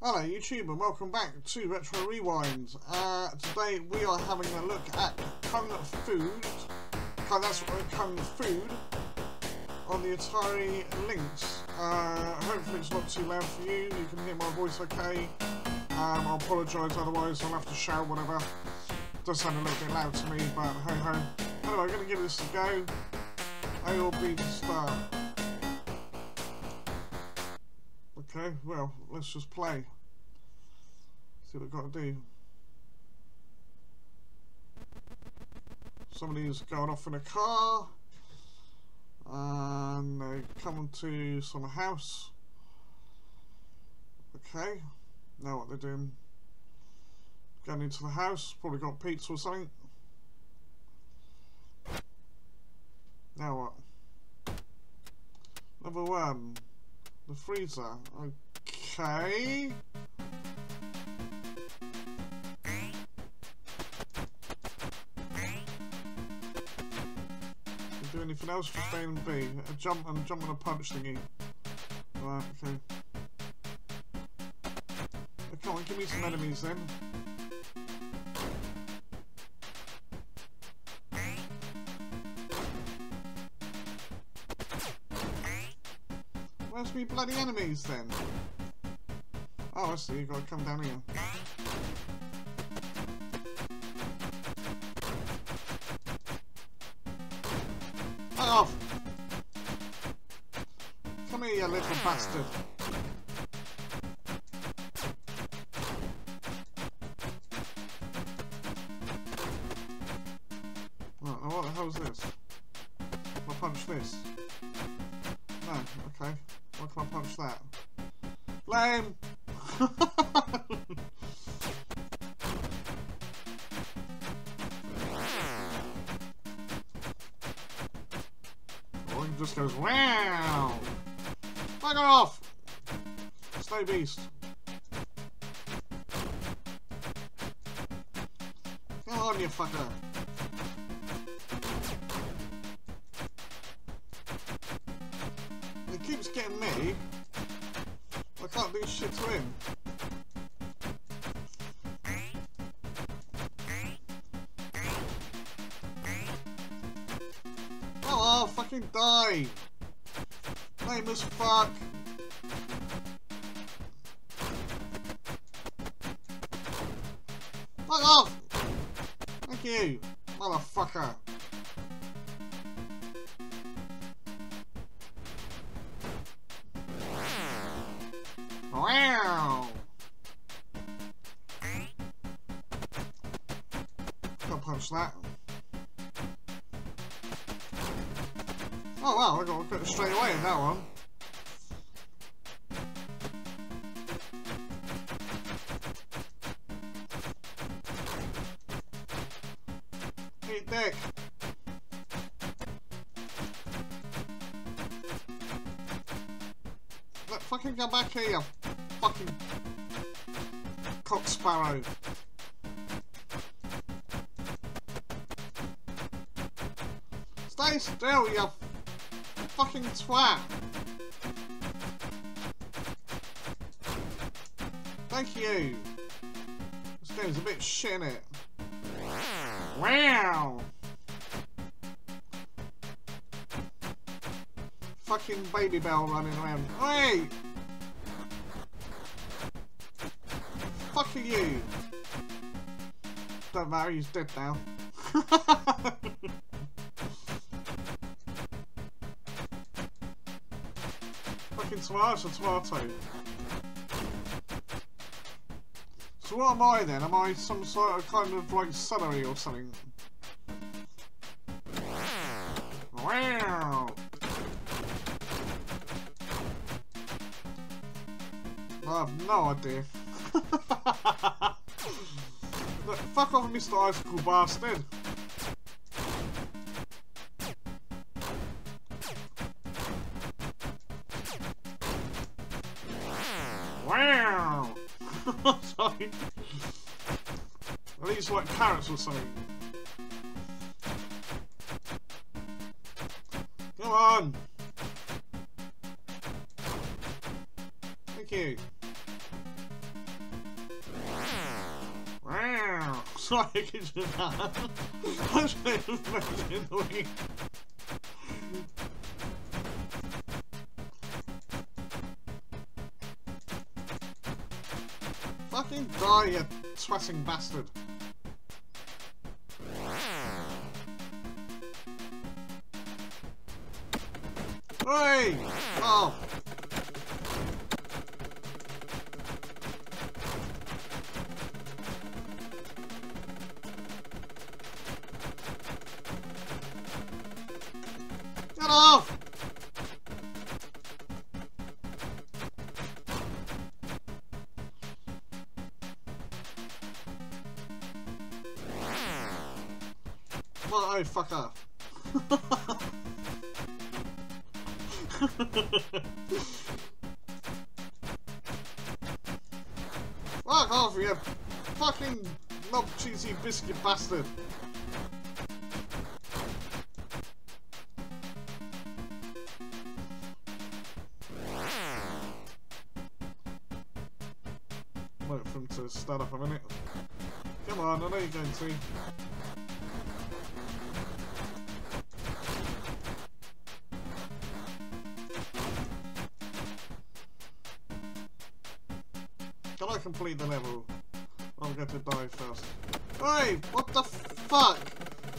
Hello YouTube and welcome back to Retro Rewind. Today we are having a look at Kung Food. Kung Food on the Atari Lynx. Hopefully it's not too loud for you. You can hear my voice okay. I apologise, otherwise I'll have to shout whatever. It does sound a little bit loud to me, but hey ho. Anyway, I'm going to give this a go. A or B to start. Okay, well, let's just play. See what I've got to do. Somebody's going off in a car. And they come to some house. Okay, now what they're doing. Going into the house, probably got pizza or something. Now what? Number one, the freezer. Okay. Do anything else, just A and B. A jump and a punch thingy. Right, okay. Oh, come on, give me some enemies then. Where's me bloody enemies then? Oh, I see, you've got to come down here. Off. Come here, you little bastard. Right, now what the hell is this? Can I punch this? No, okay. Why can I punch that? Lame! Just goes wow. Bugger off, stay beast. Come on, you fucker. He keeps getting me. I can't do shit to him. Oh, fucking die! Lame as fuck! Fuck off! Thank you, motherfucker! Wow! Can't punch that. Oh wow, I got it straight away in that one. Eat dick. Let fucking go back here, you fucking cock sparrow. Stay still, you fucking twat! Thank you! This game's a bit shit, in it? Wow! Fucking baby bell running around. Hey! Fuck are you! Don't matter, he's dead now. Tomato, tomato. So what am I then? Am I some sort of kind of like celery or something? Wow! I have no idea. Look, fuck off, Mr. Icicle bastard. I think it's like parrots or something. Come on! Thank you. Wow! Sorry, I can do that. That's really annoying. Fucking die, you twatting bastard. Hey! Oh! Get off! Oh, fuck off. Fuck off, you fucking knob cheesy biscuit bastard. Wait for him to stand up a minute. Come on, I know you're going to. Can I complete the level? I'm going to die first. Hey! What the fuck?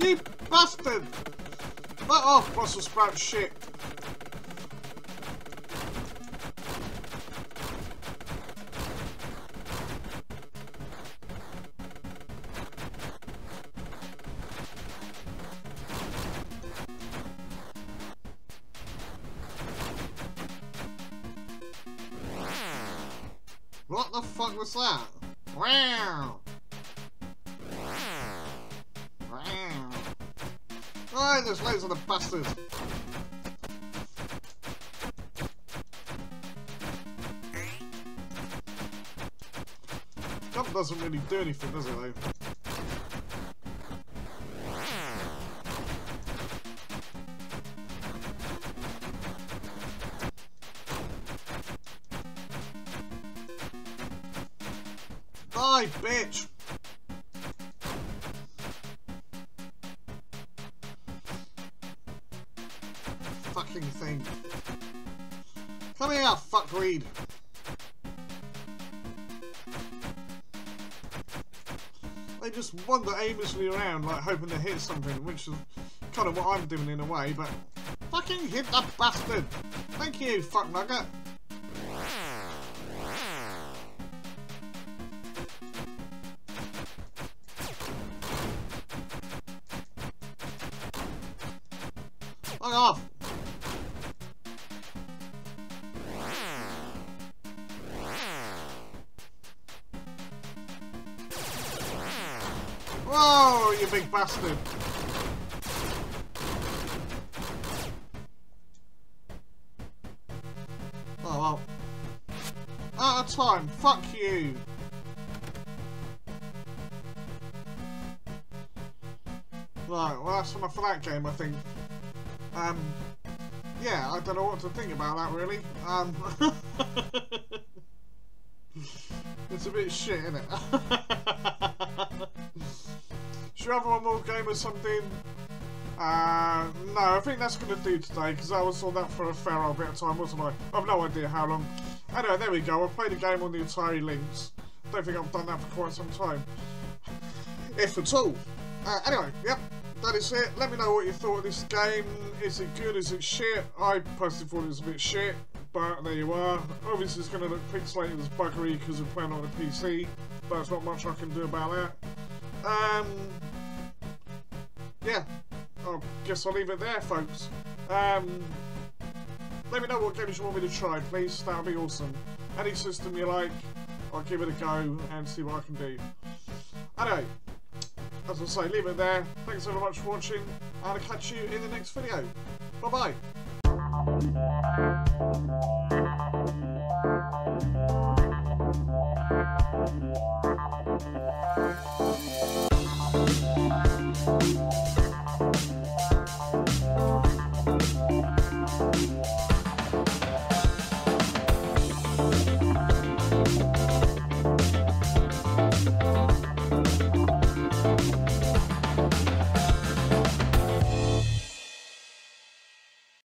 You bastard! Fuck off, Brussels sprout shit! What the fuck was that? Wow! Wow! Oh, there's loads of the bastards! Jump doesn't really do anything, does it though? Die, bitch! Fucking thing. Come here, fuckweed! They just wander aimlessly around, like hoping to hit something, which is kind of what I'm doing in a way, but... Fucking hit that bastard! Thank you, fuck nugget! Fuck off! Whoa, you big bastard! Oh well. Out of time, fuck you! Right, well that's enough for that game, I think. Yeah, I don't know what to think about that really. It's a bit shit, isn't it? Should we have one more game or something? No, I think that's going to do today because I was on that for a fair old bit of time, wasn't I? I've no idea how long. Anyway, there we go. I played a game on the Atari Lynx. Don't think I've done that for quite some time. If at all. Anyway, yep. That is it. Let me know what you thought of this game. Is it good? Is it shit? I personally thought it was a bit shit, but there you are. Obviously it's going to look pixelated as buggery because we're playing on a PC, but there's not much I can do about that. Yeah, I guess I'll leave it there, folks. Let me know what games you want me to try, please. That would be awesome. Any system you like, I'll give it a go and see what I can do. Anyway. As I say, leave it there. Thanks very much for watching, and I'll catch you in the next video. Bye bye.